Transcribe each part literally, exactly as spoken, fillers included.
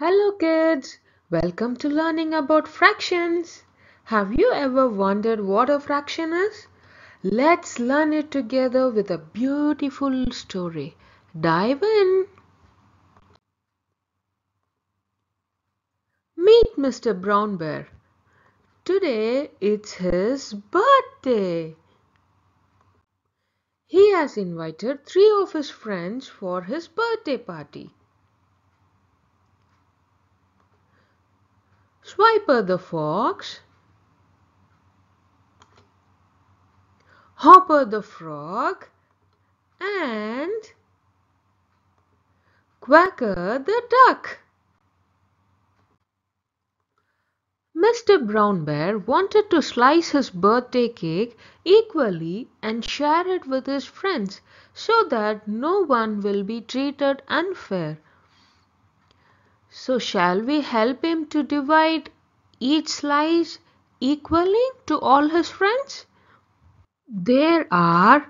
Hello kids, welcome to learning about fractions. Have you ever wondered what a fraction is? Let's learn it together with a beautiful story. Dive in. Meet Mister Brown Bear. Today it's his birthday. He has invited three of his friends for his birthday party. Swiper the Fox, Hopper the Frog, and Quacker the Duck. Mister Brown Bear wanted to slice his birthday cake equally and share it with his friends so that no one will be treated unfair. So shall we help him to divide each slice equally to all his friends? There are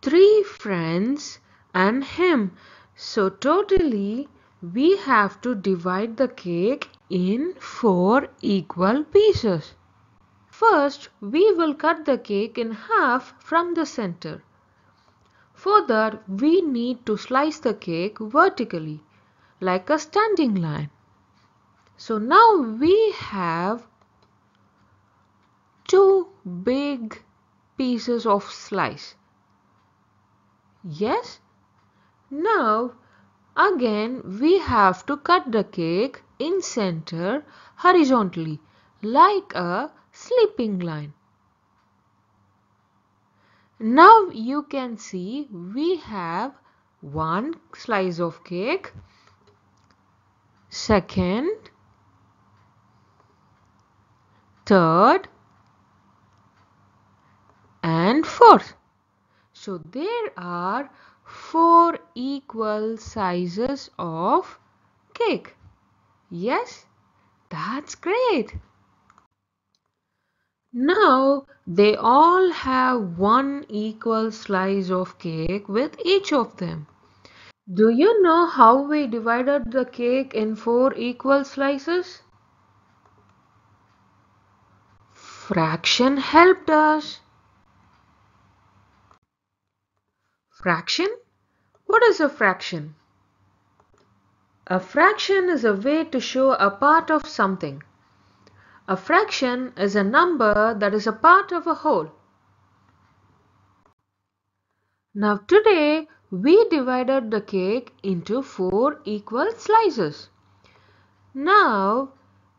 three friends and him. So totally we have to divide the cake in four equal pieces. First we will cut the cake in half from the center. For that we need to slice the cake vertically, like a standing line. So now we have two big pieces of slice. Yes? Now again we have to cut the cake in center horizontally, like a sleeping line. Now you can see we have one slice of cake, second, third, and fourth. So there are four equal sizes of cake. Yes, that's great. Now they all have one equal slice of cake with each of them. Do you know how we divided the cake in four equal slices? Fraction helped us. Fraction? What is a fraction? A fraction is a way to show a part of something. A fraction is a number that is a part of a whole. Now today, we divided the cake into four equal slices. Now,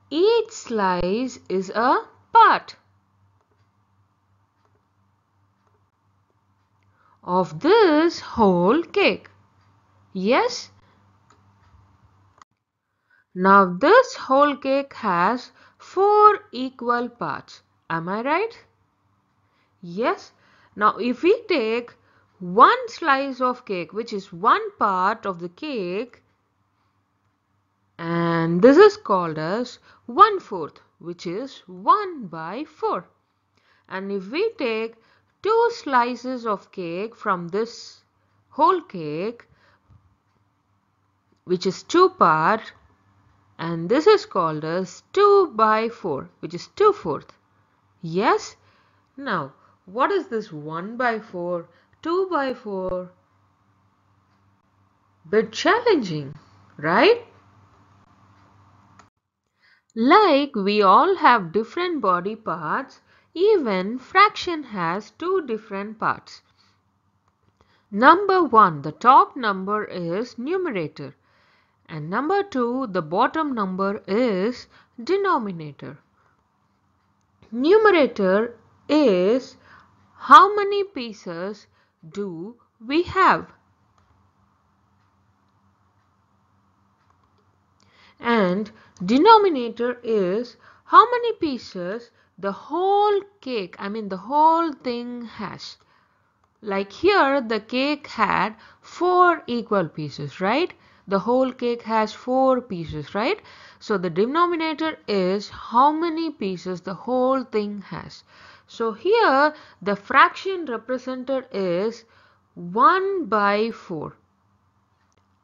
each slice is a part of this whole cake. Yes? Now, this whole cake has four equal parts. Am I right? Yes. Now, if we take one slice of cake, which is one part of the cake, and this is called as one fourth, which is one by four. And if we take two slices of cake from this whole cake, which is two part, and this is called as two by four, which is two fourth. Yes? Now, what is this one by four? two by four. Bit challenging, right? Like we all have different body parts, even fraction has two different parts. Number one, the top number is numerator, and number two, the bottom number is denominator. Numerator is how many pieces do we have, and denominator is how many pieces the whole cake, I mean the whole thing has. Like here the cake had four equal pieces, right? The whole cake has four pieces, right? So the denominator is how many pieces the whole thing has. So here the fraction represented is one by four,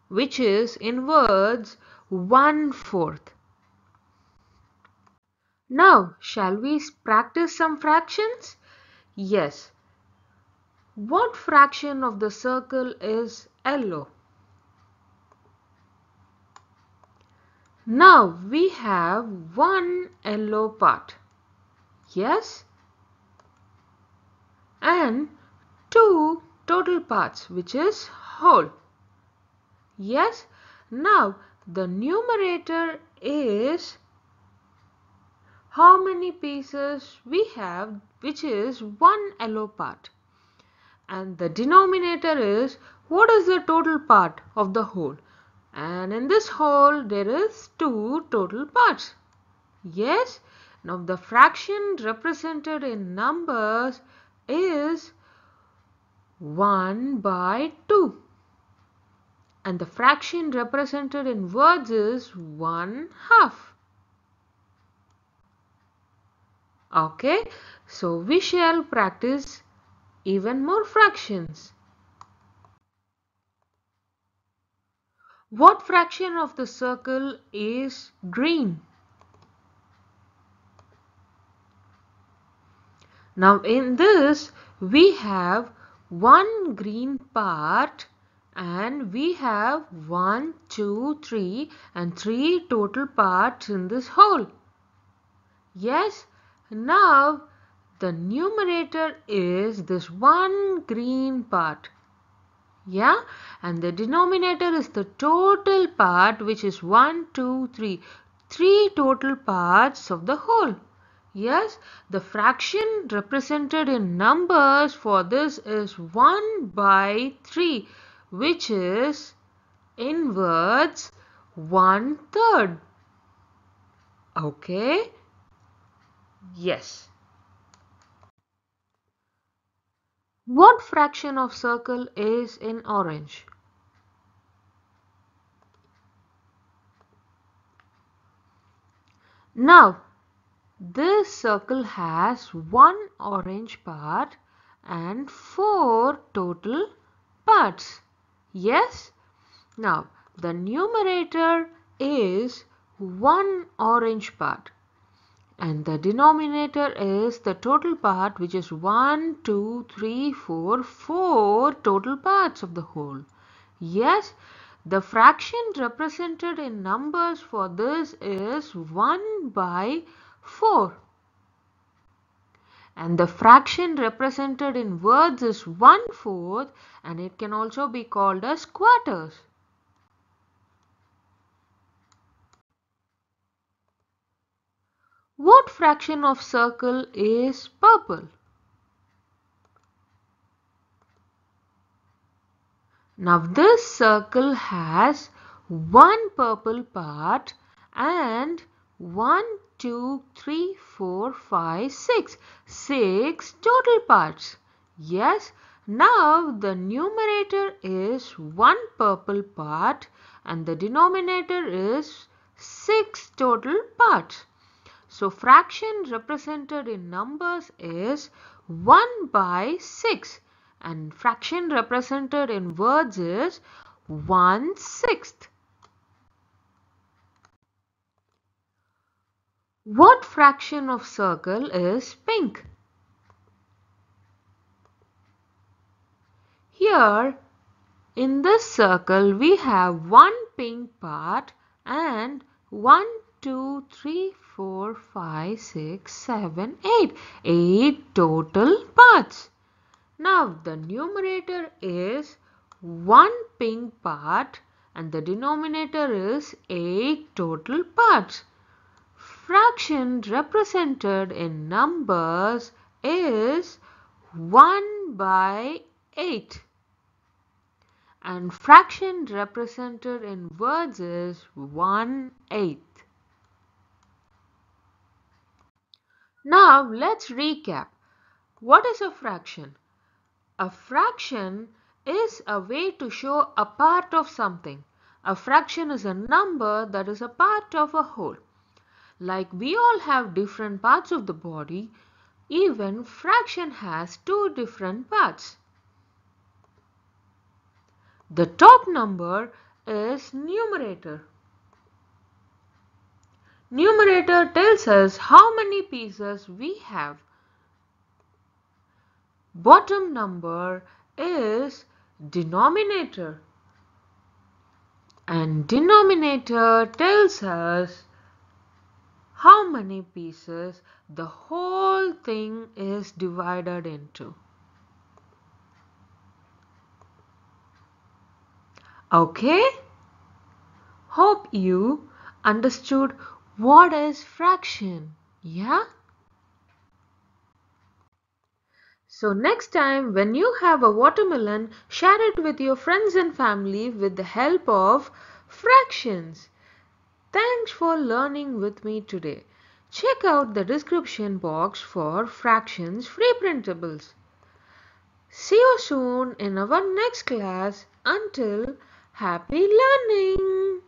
which is in words one fourth. Now, shall we practice some fractions? Yes. What fraction of the circle is yellow? Now, we have one yellow part. Yes. And two total parts, which is whole. Yes. Now, the numerator is how many pieces we have, which is one yellow part, and the denominator is what is the total part of the whole, and in this whole there is two total parts. Yes. Now the fraction represented in numbers is one by two, and the fraction represented in words is one half. Okay, so we shall practice even more fractions. What fraction of the circle is green? Now in this we have one green part and we have one, two, three and three total parts in this whole. Yes. Now the numerator is this one green part, yeah, and the denominator is the total part, which is one, two, three, three total parts of the whole. Yes, the fraction represented in numbers for this is one by three, which is in words one third. Okay. Yes. What fraction of circle is in orange? Now, this circle has one orange part and four total parts. Yes. Now, the numerator is one orange part, and the denominator is the total part, which is one, two, three, four, four total parts of the whole. Yes, the fraction represented in numbers for this is one by four. And the fraction represented in words is one fourth, and it can also be called as quarters. What fraction of circle is purple? Now this circle has one purple part and one, two, three, four, five, six. six total parts. Yes. Now the numerator is one purple part and the denominator is six total parts. So, fraction represented in numbers is one by six and fraction represented in words is one sixth. What fraction of circle is pink? Here, in this circle, we have one pink part and one, two, three, four, five, six, seven, eight. eight total parts. Now the numerator is one pink part and the denominator is eight total parts. Fraction represented in numbers is one by eight. And fraction represented in words is one eighth. Now let's recap. What is a fraction? A fraction is a way to show a part of something. A fraction is a number that is a part of a whole. Like we all have different parts of the body, even fraction has two different parts. The top number is numerator Numerator tells us how many pieces we have. Bottom number is denominator, and denominator tells us how many pieces the whole thing is divided into. Okay? Hope you understood what is fraction, yeah? So next time when you have a watermelon, share it with your friends and family with the help of fractions. Thanks for learning with me today. Check out the description box for fractions free printables. See you soon in our next class. Until, happy learning!